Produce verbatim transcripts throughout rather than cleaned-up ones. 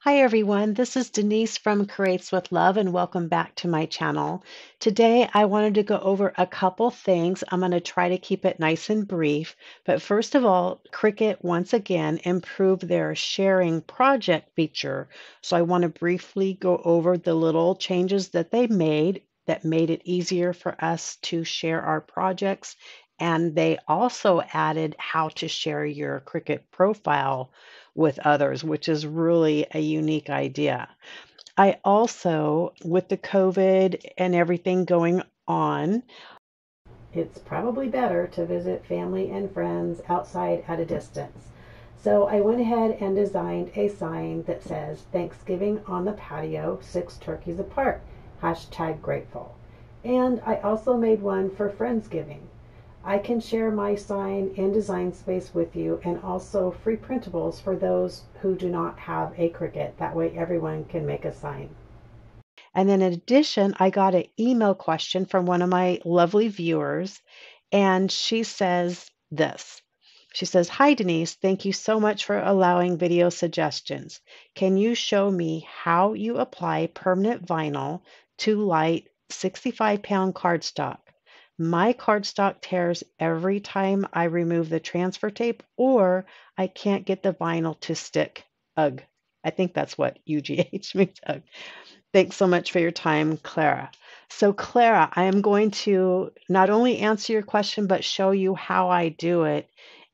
Hi everyone, this is Denise from Creates With Love and welcome back to my channel. Today I wanted to go over a couple things. I'm going to try to keep it nice and brief, but first of all, Cricut once again improved their sharing project feature. So I want to briefly go over the little changes that they made that made it easier for us to share our projects. And they also added how to share your Cricut profile with others, which is really a unique idea. I also, with the COVID and everything going on, it's probably better to visit family and friends outside at a distance. So I went ahead and designed a sign that says, Thanksgiving on the patio, six turkeys apart, hashtag grateful. And I also made one for Friendsgiving. I can share my sign in Design Space with you and also free printables for those who do not have a Cricut. That way everyone can make a sign. And then in addition, I got an email question from one of my lovely viewers, and she says this. She says, "Hi Denise, thank you so much for allowing video suggestions. Can you show me how you apply permanent vinyl to light sixty-five pound cardstock? My cardstock tears every time I remove the transfer tape, or I can't get the vinyl to stick. Ugh." I think that's what U G H means. Ugh. Thanks so much for your time, Clara. So Clara, I am going to not only answer your question, but show you how I do it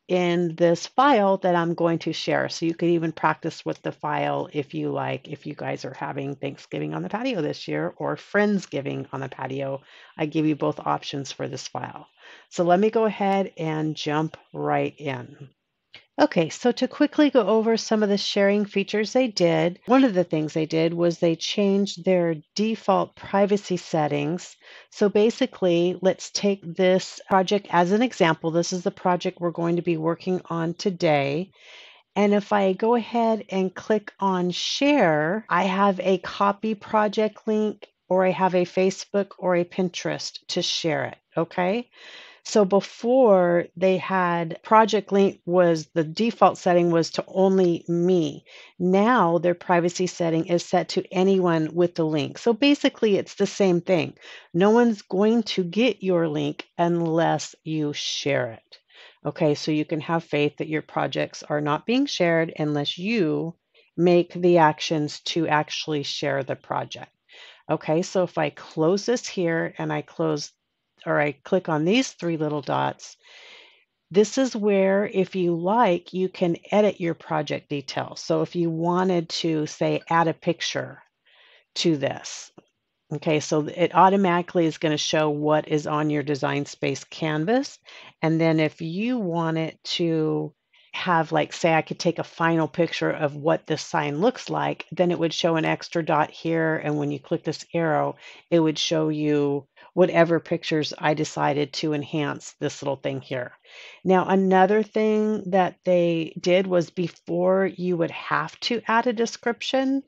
in this file that I'm going to share. So you could even practice with the file if you like, if you guys are having Thanksgiving on the patio this year or Friendsgiving on the patio. I give you both options for this file. So let me go ahead and jump right in. Okay, so to quickly go over some of the sharing features they did, one of the things they did was they changed their default privacy settings. So basically, let's take this project as an example. This is the project we're going to be working on today. And if I go ahead and click on share, I have a copy project link, or I have a Facebook or a Pinterest to share it, okay? So before, they had project link was the default setting was to only me. Now their privacy setting is set to anyone with the link. So basically it's the same thing. No one's going to get your link unless you share it. Okay, so you can have faith that your projects are not being shared unless you make the actions to actually share the project. Okay, so if I close this here and I close or I click on these three little dots, this is where, if you like, you can edit your project details. So if you wanted to, say, add a picture to this, okay, so it automatically is going to show what is on your Design Space canvas. And then if you want it to have, like, say, I could take a final picture of what this sign looks like, then it would show an extra dot here. And when you click this arrow, it would show you whatever pictures I decided to enhance this little thing here. Now, another thing that they did was before you would have to add a description.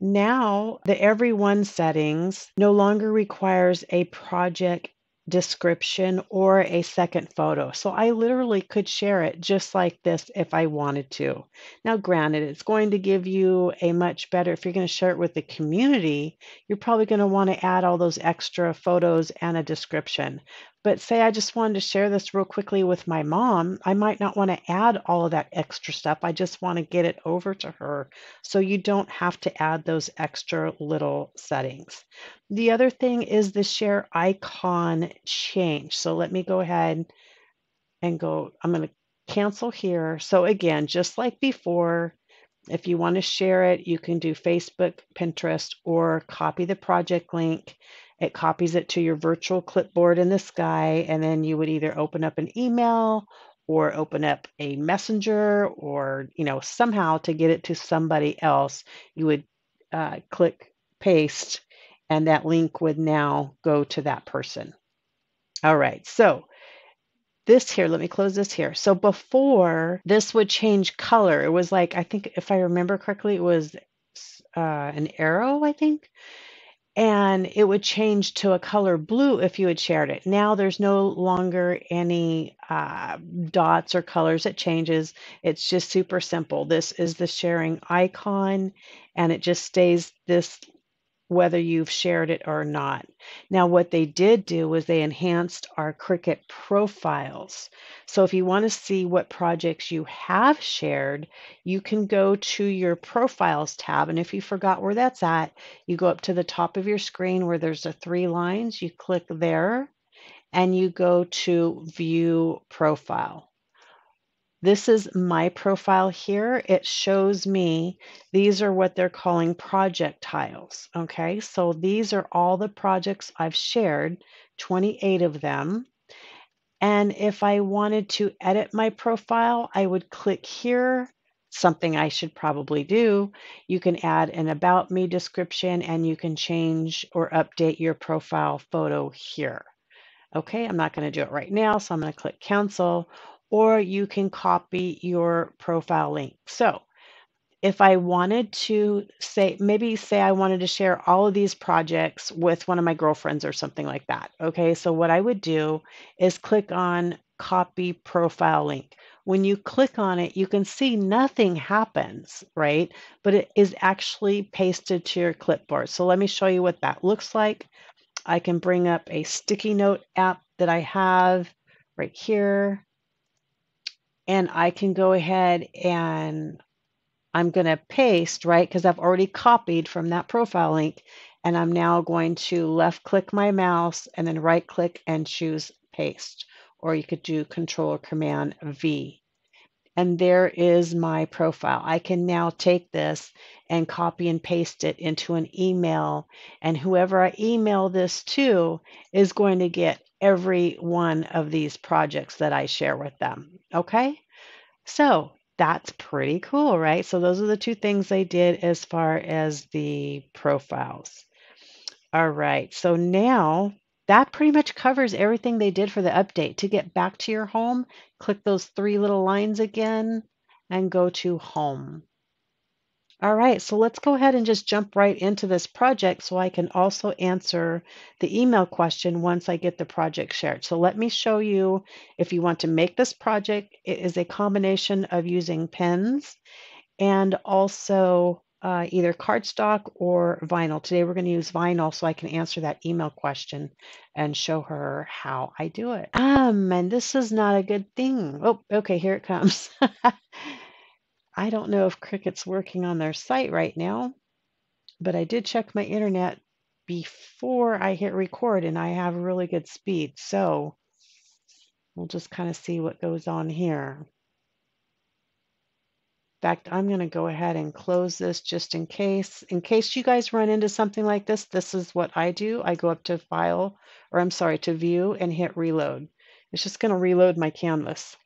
Now, the everyone settings no longer requires a project description or a second photo. So I literally could share it just like this if I wanted to. Now, granted, it's going to give you a much better, if you're going to share it with the community, you're probably going to want to add all those extra photos and a description. But say I just wanted to share this real quickly with my mom, I might not want to add all of that extra stuff. I just want to get it over to her. So you don't have to add those extra little settings. The other thing is the share icon change. So let me go ahead and go, I'm going to cancel here. So again, just like before, if you want to share it, you can do Facebook, Pinterest, or copy the project link. It copies it to your virtual clipboard in the sky, and then you would either open up an email or open up a messenger, or, you know, somehow to get it to somebody else, you would uh, click paste, and that link would now go to that person. All right, so this here, let me close this here. So before, this would change color. It was like, I think if I remember correctly, it was uh, an arrow, I think, and it would change to a color blue if you had shared it. Now there's no longer any uh, dots or colors. It changes. It's just super simple. This is the sharing icon, and it just stays this whether you've shared it or not. Now what they did do was they enhanced our Cricut profiles. So if you want to see what projects you have shared, you can go to your profiles tab. And if you forgot where that's at, you go up to the top of your screen where there's the three lines, you click there and you go to view profile. This is my profile here. It shows me, these are what they're calling project tiles. Okay, so these are all the projects I've shared, twenty-eight of them. And if I wanted to edit my profile, I would click here, something I should probably do. You can add an about me description and you can change or update your profile photo here. Okay, I'm not gonna do it right now, so I'm gonna click cancel. Or you can copy your profile link. So if I wanted to say, maybe say I wanted to share all of these projects with one of my girlfriends or something like that. Okay, so what I would do is click on copy profile link. When you click on it, you can see nothing happens, right? But it is actually pasted to your clipboard. So let me show you what that looks like. I can bring up a sticky note app that I have right here. And I can go ahead and I'm going to paste, right? Because I've already copied from that profile link. And I'm now going to left click my mouse and then right click and choose paste. Or you could do control or command V. And there is my profile. I can now take this and copy and paste it into an email. And whoever I email this to is going to get every one of these projects that I share with them. Okay, so that's pretty cool, right? So those are the two things they did as far as the profiles. All right, so now that pretty much covers everything they did for the update. To get back to your home, click those three little lines again and go to home. All right, so let's go ahead and just jump right into this project so I can also answer the email question once I get the project shared. So let me show you, if you want to make this project, it is a combination of using pens and also uh, either cardstock or vinyl. Today we're going to use vinyl so I can answer that email question and show her how I do it. Um, and this is not a good thing. Oh, okay, here it comes. I don't know if Cricut's working on their site right now, but I did check my internet before I hit record and I have really good speed. So we'll just kind of see what goes on here. In fact, I'm going to go ahead and close this just in case. In case you guys run into something like this, this is what I do. I go up to file, or I'm sorry, to view and hit reload. It's just going to reload my canvas.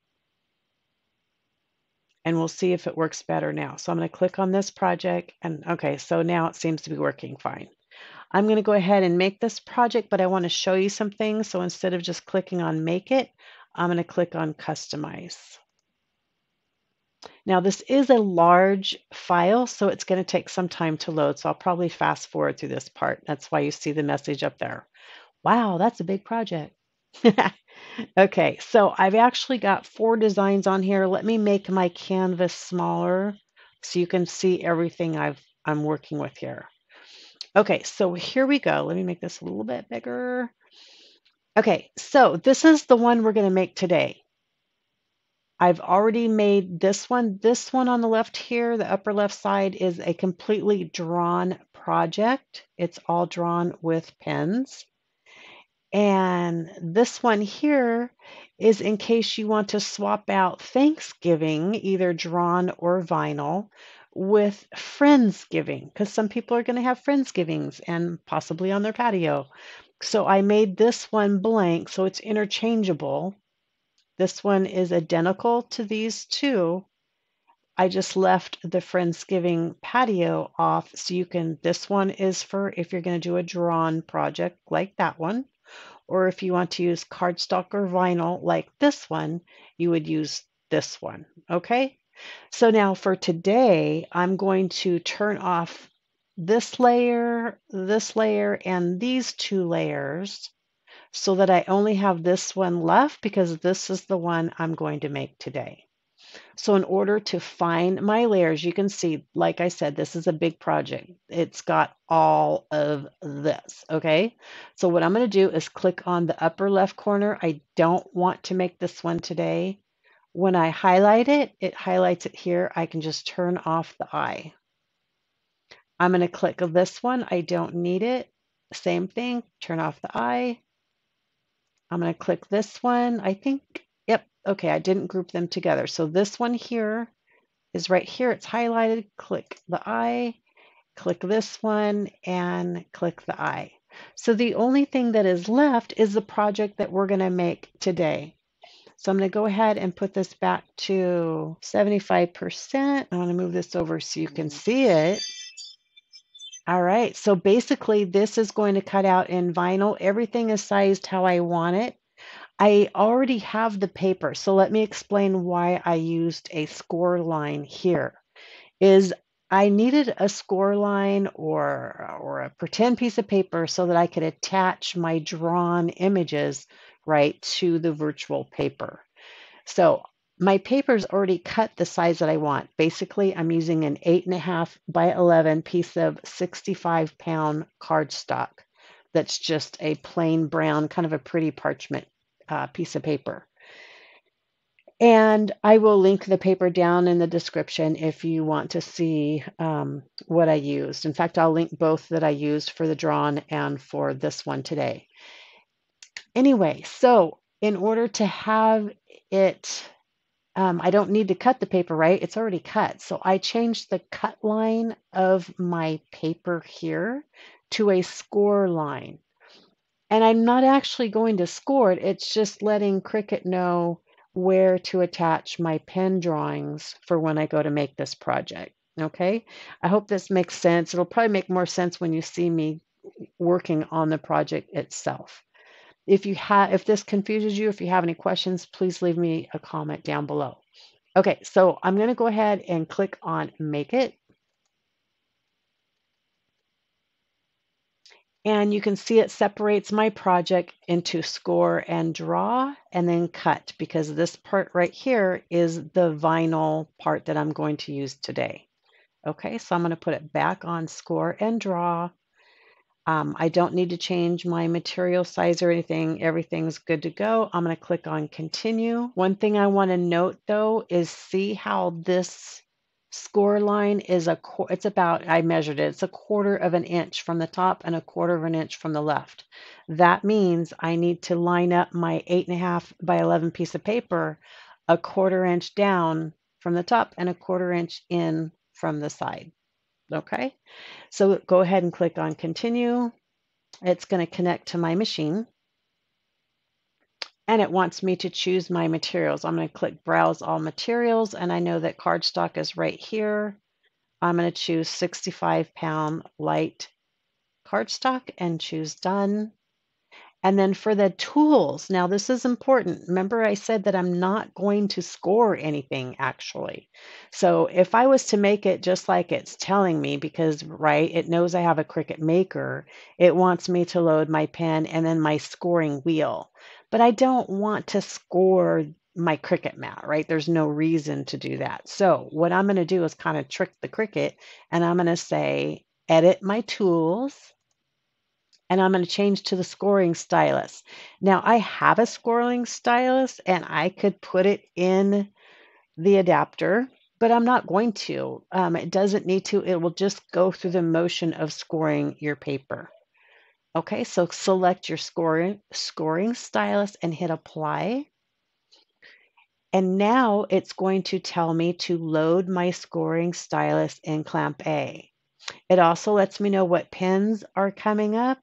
And we'll see if it works better now. So I'm going to click on this project and okay, so now it seems to be working fine. I'm going to go ahead and make this project, but I want to show you something. So instead of just clicking on make it, I'm going to click on customize. Now this is a large file, so it's going to take some time to load. So I'll probably fast forward through this part. That's why you see the message up there. Wow, that's a big project. Okay, so I've actually got four designs on here. Let me make my canvas smaller so you can see everything I've, I'm working with here. Okay, so here we go. Let me make this a little bit bigger. Okay, so this is the one we're going to make today. I've already made this one. This one on the left here, the upper left side, is a completely drawn project. It's all drawn with pens. And this one here is in case you want to swap out Thanksgiving, either drawn or vinyl, with Friendsgiving, because some people are going to have Friendsgivings and possibly on their patio. So I made this one blank, so it's interchangeable. This one is identical to these two. I just left the Friendsgiving patio off so you can, this one is for if you're going to do a drawn project like that one. Or if you want to use cardstock or vinyl like this one, you would use this one, okay? So now for today, I'm going to turn off this layer, this layer, and these two layers so that I only have this one left because this is the one I'm going to make today. So in order to find my layers, you can see, like I said, this is a big project. It's got all of this, okay? So what I'm going to do is click on the upper left corner. I don't want to make this one today. When I highlight it, it highlights it here. I can just turn off the eye. I'm going to click this one. I don't need it. Same thing, turn off the eye. I'm going to click this one. I think, yep, okay, I didn't group them together. So this one here is right here. It's highlighted. Click the eye, click this one, and click the eye. So the only thing that is left is the project that we're going to make today. So I'm going to go ahead and put this back to seventy-five percent. I want to move this over so you can see it. All right. So basically this is going to cut out in vinyl. Everything is sized how I want it. I already have the paper. So let me explain why I used a score line here. Is I needed a score line or, or a pretend piece of paper so that I could attach my drawn images right to the virtual paper. So my paper's already cut the size that I want. Basically, I'm using an eight and a half by eleven piece of sixty-five pound cardstock. That's just a plain brown, kind of a pretty parchment uh, piece of paper. And I will link the paper down in the description if you want to see um, what I used. In fact, I'll link both that I used for the drawn and for this one today. Anyway, so in order to have it, um, I don't need to cut the paper, right? It's already cut. So I changed the cut line of my paper here to a score line. And I'm not actually going to score it. It's just letting Cricut know where to attach my pen drawings for when I go to make this project, okay? I hope this makes sense. It'll probably make more sense when you see me working on the project itself. If you have, if this confuses you, if you have any questions, please leave me a comment down below. Okay, so I'm going to go ahead and click on Make It. And you can see it separates my project into score and draw and then cut, because this part right here is the vinyl part that I'm going to use today. Okay, so I'm going to put it back on score and draw. Um, I don't need to change my material size or anything. Everything's good to go. I'm going to click on continue. One thing I want to note though is see how this score line is a, it's about, I measured it, it's a quarter of an inch from the top and a quarter of an inch from the left. That means I need to line up my eight and a half by eleven piece of paper a quarter inch down from the top and a quarter inch in from the side. Okay, so go ahead and click on continue. It's going to connect to my machine. And it wants me to choose my materials. I'm going to click browse all materials. And I know that cardstock is right here. I'm going to choose sixty-five pound light cardstock and choose done. And then for the tools, now this is important. Remember I said that I'm not going to score anything actually. So if I was to make it just like it's telling me, because right, it knows I have a Cricut Maker, it wants me to load my pen and then my scoring wheel. But I don't want to score my Cricut mat, right? There's no reason to do that. So what I'm gonna do is kind of trick the Cricut, and I'm gonna say, edit my tools. And I'm going to change to the scoring stylus. Now I have a scoring stylus and I could put it in the adapter, but I'm not going to. Um, it doesn't need to. It will just go through the motion of scoring your paper. Okay, so select your scoring, scoring stylus and hit apply. And now it's going to tell me to load my scoring stylus in clamp A. It also lets me know what pens are coming up.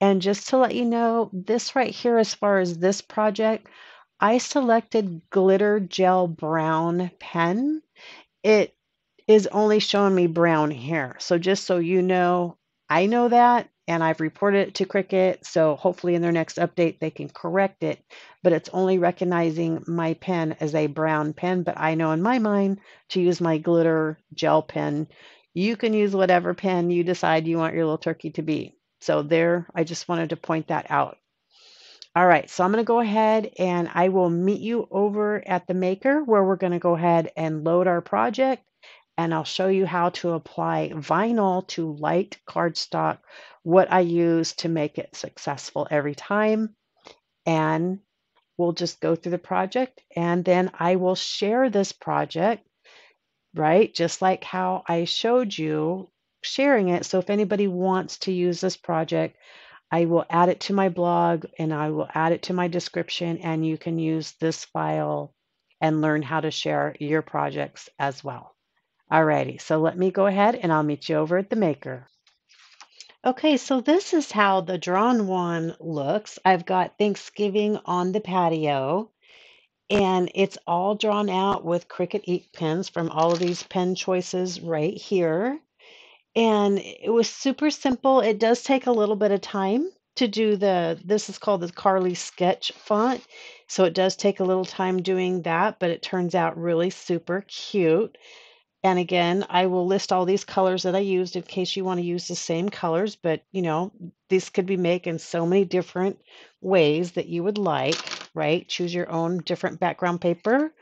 And just to let you know, this right here, as far as this project, I selected glitter gel brown pen. It is only showing me brown here. So just so you know, I know that and I've reported it to Cricut. So hopefully in their next update, they can correct it, but it's only recognizing my pen as a brown pen. But I know in my mind to use my glitter gel pen You can use whatever pen you decide you want your little turkey to be. So there, I just wanted to point that out. All right, so I'm going to go ahead and I will meet you over at the Maker, where we're going to go ahead and load our project, and I'll show you how to apply vinyl to light cardstock, what I use to make it successful every time. And we'll just go through the project, and then I will share this project, right? Just like how I showed you sharing it. So if anybody wants to use this project, I will add it to my blog and I will add it to my description, and you can use this file and learn how to share your projects as well. Alrighty, so let me go ahead and I'll meet you over at the Maker. Okay, so this is how the drawn one looks. I've got Thanksgiving on the patio, and it's all drawn out with Cricut ink pens from all of these pen choices right here. And it was super simple. It does take a little bit of time to do the, this is called the Carly Sketch font. So it does take a little time doing that, but it turns out really super cute. And again, I will list all these colors that I used in case you want to use the same colors, but you know, this could be made in so many different ways that you would like, right? Choose your own different background paper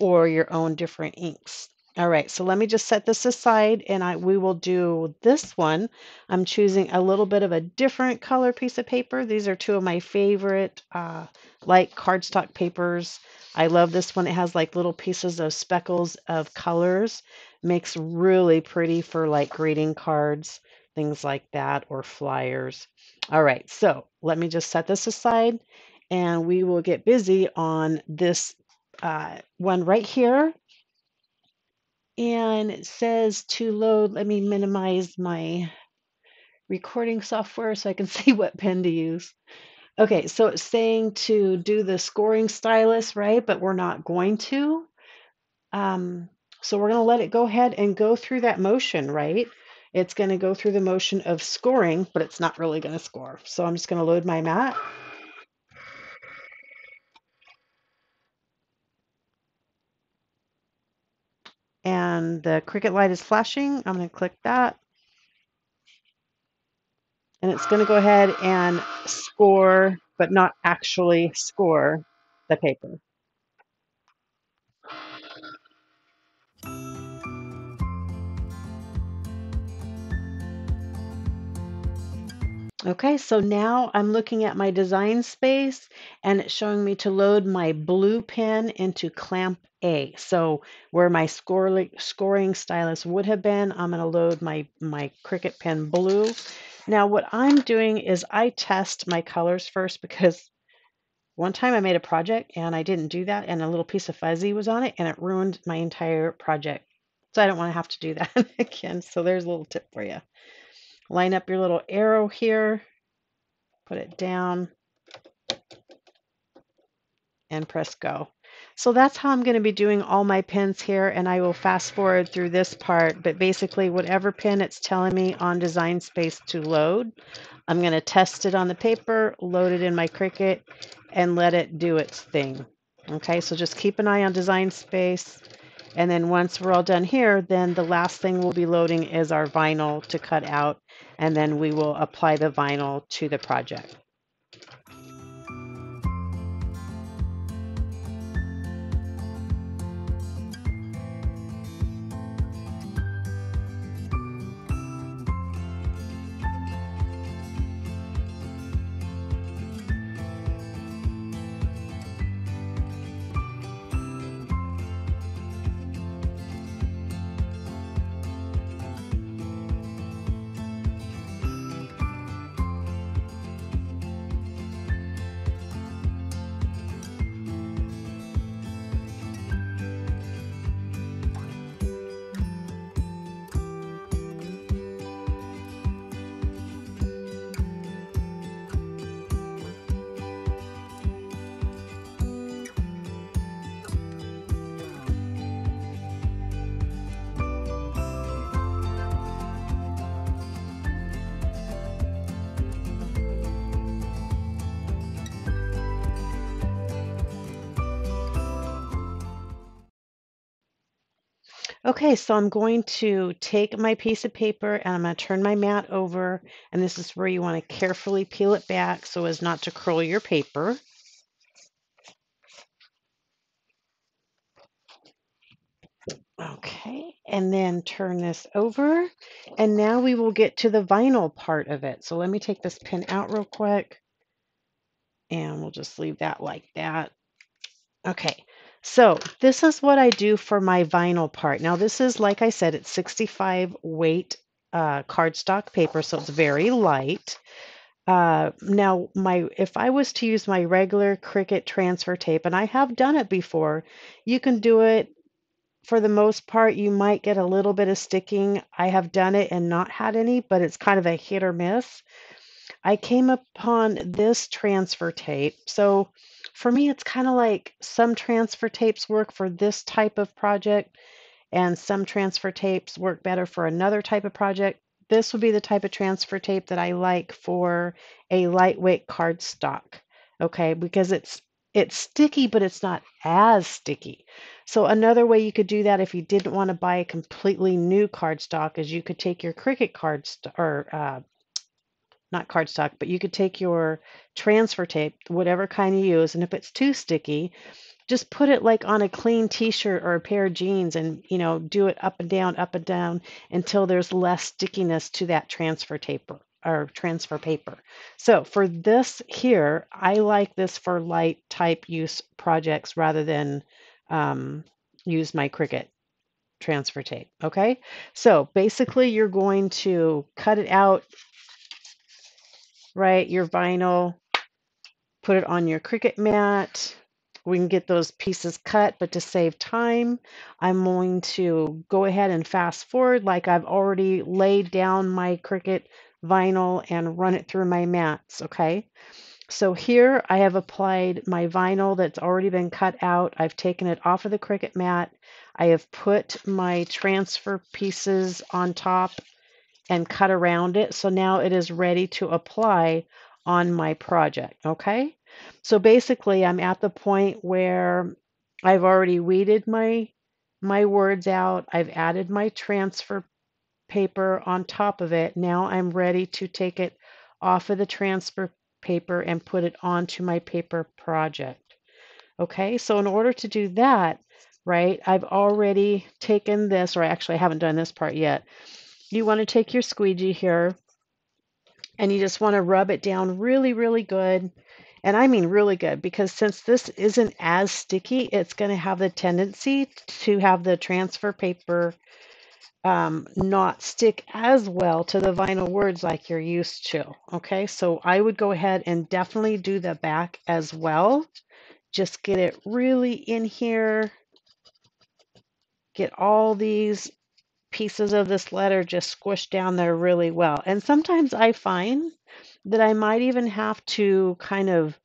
or your own different inks. All right, so let me just set this aside, and I we will do this one. I'm choosing a little bit of a different color piece of paper. These are two of my favorite uh, light cardstock papers. I love this one. It has like little pieces of speckles of colors. Makes really pretty for like greeting cards, things like that, or flyers. All right, so let me just set this aside, and we will get busy on this uh, one right here. And it says to load, let me minimize my recording software so I can see what pen to use. Okay, so it's saying to do the scoring stylus, right? But we're not going to. Um, so we're going to let it go ahead and go through that motion, right? It's going to go through the motion of scoring, but it's not really going to score. So I'm just going to load my mat. And the Cricut light is flashing. I'm going to click that. And it's going to go ahead and score, but not actually score the paper. Okay, so now I'm looking at my design space, and it's showing me to load my blue pen into clamp A. So where my score, scoring stylus would have been, I'm going to load my, my Cricut pen blue. Now what I'm doing is I test my colors first, because one time I made a project and I didn't do that, and a little piece of fuzzy was on it, and it ruined my entire project. So I don't want to have to do that again. So there's a little tip for you. Line up your little arrow here, put it down, and press go. So that's how I'm going to be doing all my pens here, and I will fast forward through this part, but basically whatever pen it's telling me on Design Space to load, I'm going to test it on the paper, load it in my Cricut, and let it do its thing. Okay, so just keep an eye on Design Space. And then once we're all done here, then the last thing we'll be loading is our vinyl to cut out, and then we will apply the vinyl to the project. Okay, so I'm going to take my piece of paper and I'm going to turn my mat over, and this is where you want to carefully peel it back so as not to curl your paper. Okay, and then turn this over, and now we will get to the vinyl part of it. So let me take this pin out real quick, and we'll just leave that like that. Okay, so this is what I do for my vinyl part. Now this is, like I said, it's sixty-five weight uh, cardstock paper, so it's very light. Uh, now, my if I was to use my regular Cricut transfer tape, and I have done it before, you can do it. For the most part, you might get a little bit of sticking. I have done it and not had any, but it's kind of a hit or miss. I came upon this transfer tape. So for me, it's kind of like some transfer tapes work for this type of project, and some transfer tapes work better for another type of project. This would be the type of transfer tape that I like for a lightweight cardstock, okay? Because it's It's sticky, but it's not as sticky. So another way you could do that if you didn't want to buy a completely new cardstock is you could take your Cricut cardstock, or uh, not cardstock, but you could take your transfer tape, whatever kind you use, and if it's too sticky, just put it like on a clean t-shirt or a pair of jeans, and you know, do it up and down, up and down until there's less stickiness to that transfer tape or transfer paper. So for this here, I like this for light type use projects rather than um, use my Cricut transfer tape, okay? So basically you're going to cut it out, right, your vinyl, put it on your Cricut mat. We can get those pieces cut, but to save time, I'm going to go ahead and fast forward like I've already laid down my Cricut vinyl and run it through my mats, okay? So here I have applied my vinyl that's already been cut out. I've taken it off of the Cricut mat. I have put my transfer pieces on top and cut around it. So now it is ready to apply on my project, okay? So basically I'm at the point where I've already weeded my, my words out. I've added my transfer paper on top of it. Now I'm ready to take it off of the transfer paper and put it onto my paper project. Okay, so in order to do that, right, I've already taken this, or actually I haven't done this part yet. You want to take your squeegee here and you just want to rub it down really, really good. And I mean really good, because since this isn't as sticky, it's going to have the tendency to have the transfer paper Um, not stick as well to the vinyl words like you're used to. Okay, so I would go ahead and definitely do the back as well. Just get it really in here. Get all these pieces of this letter just squished down there really well. And sometimes I find that I might even have to kind of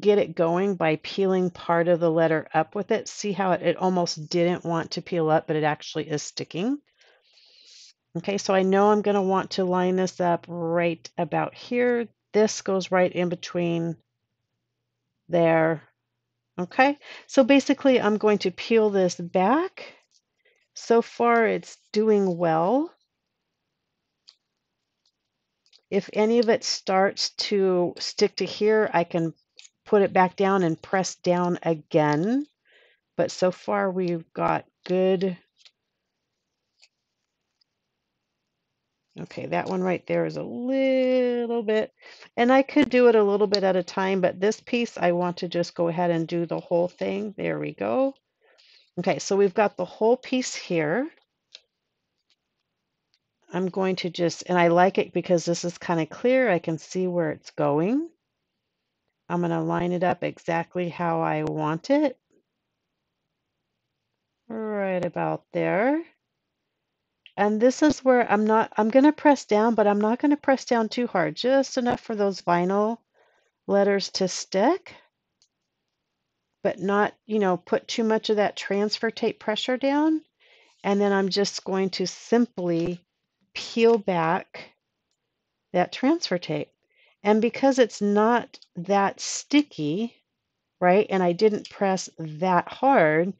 get it going by peeling part of the letter up with it. See how it, it almost didn't want to peel up, but it actually is sticking. Okay, so I know I'm going to want to line this up right about here. This goes right in between there. Okay, so basically I'm going to peel this back. So far it's doing well. If any of it starts to stick to here, I can put it back down and press down again. But so far we've got good. Okay, that one right there is a little bit, and I could do it a little bit at a time, but this piece, I want to just go ahead and do the whole thing. There we go. Okay, so we've got the whole piece here. I'm going to just, and I like it because this is kind of clear. I can see where it's going. I'm going to line it up exactly how I want it. Right about there. And this is where I'm not, I'm going to press down, but I'm not going to press down too hard, just enough for those vinyl letters to stick, but not, you know, put too much of that transfer tape pressure down. And then I'm just going to simply peel back that transfer tape. And because it's not that sticky, right, and I didn't press that hard,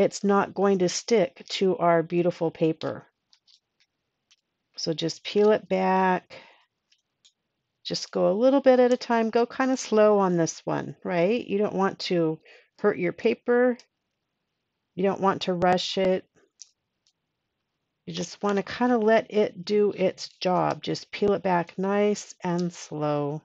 it's not going to stick to our beautiful paper. So just peel it back. Just go a little bit at a time. Go kind of slow on this one, right? You don't want to hurt your paper. You don't want to rush it. You just want to kind of let it do its job. Just peel it back nice and slow.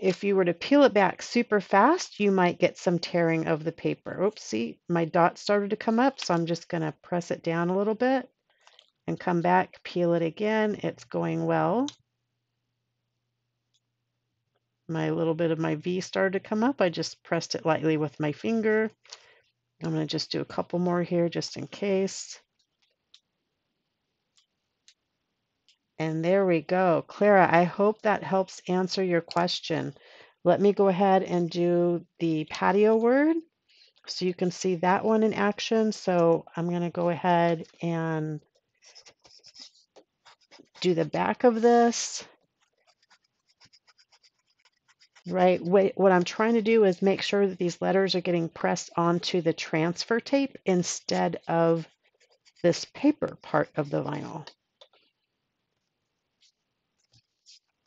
If you were to peel it back super fast, you might get some tearing of the paper. Oops, see, my dot started to come up, so I'm just going to press it down a little bit and come back, peel it again. It's going well. My little bit of my V started to come up. I just pressed it lightly with my finger. I'm going to just do a couple more here just in case. And there we go. Clara, I hope that helps answer your question. Let me go ahead and do the patio word so you can see that one in action. So I'm going to go ahead and do the back of this. Right, what I'm trying to do is make sure that these letters are getting pressed onto the transfer tape instead of this paper part of the vinyl.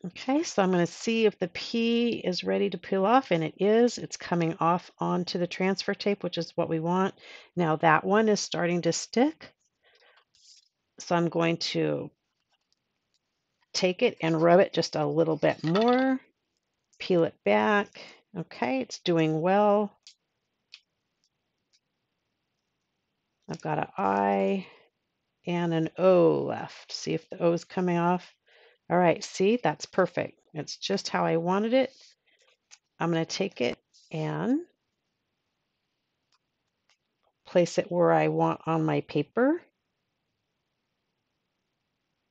Okay, so I'm going to see if the P is ready to peel off, and it is. It's coming off onto the transfer tape, which is what we want. Now that one is starting to stick. So I'm going to take it and rub it just a little bit more. Peel it back. Okay, it's doing well. I've got an I and an O left. See if the O is coming off. All right, see, that's perfect. It's just how I wanted it. I'm going to take it and place it where I want on my paper.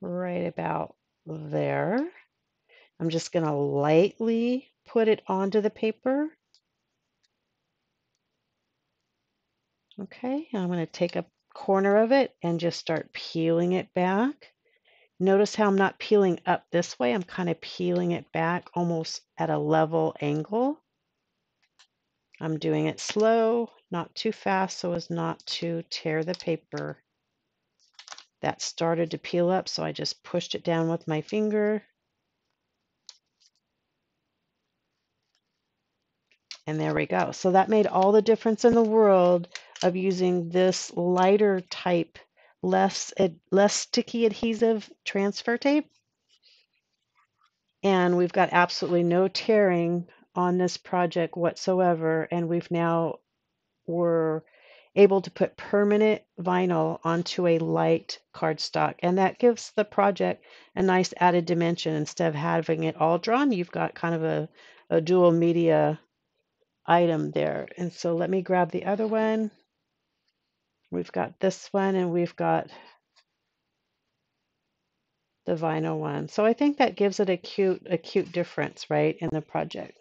Right about there. I'm just going to lightly put it onto the paper. Okay, I'm going to take a corner of it and just start peeling it back. Notice how I'm not peeling up this way. I'm kind of peeling it back almost at a level angle. I'm doing it slow, not too fast, so as not to tear the paper. That started to peel up, so I just pushed it down with my finger. And there we go. So that made all the difference in the world of using this lighter type less less sticky adhesive transfer tape, and we've got absolutely no tearing on this project whatsoever, and we've now were able to put permanent vinyl onto a light cardstock, and that gives the project a nice added dimension. Instead of having it all drawn, you've got kind of a, a dual media item there. And so let me grab the other one. We've got this one and we've got the vinyl one. So I think that gives it a cute, a cute difference, right, in the project.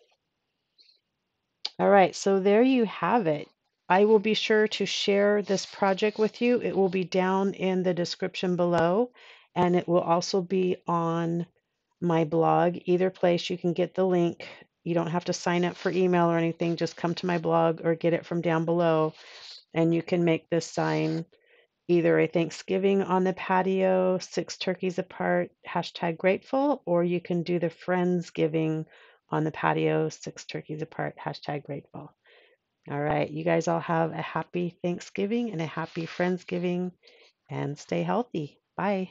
All right, so there you have it. I will be sure to share this project with you. It will be down in the description below, and it will also be on my blog. Either place you can get the link. You don't have to sign up for email or anything. Just come to my blog or get it from down below. And you can make this sign either a Thanksgiving on the patio, six turkeys apart, hashtag grateful, or you can do the Friendsgiving on the patio, six turkeys apart, hashtag grateful. All right, you guys all have a happy Thanksgiving and a happy Friendsgiving, and stay healthy. Bye.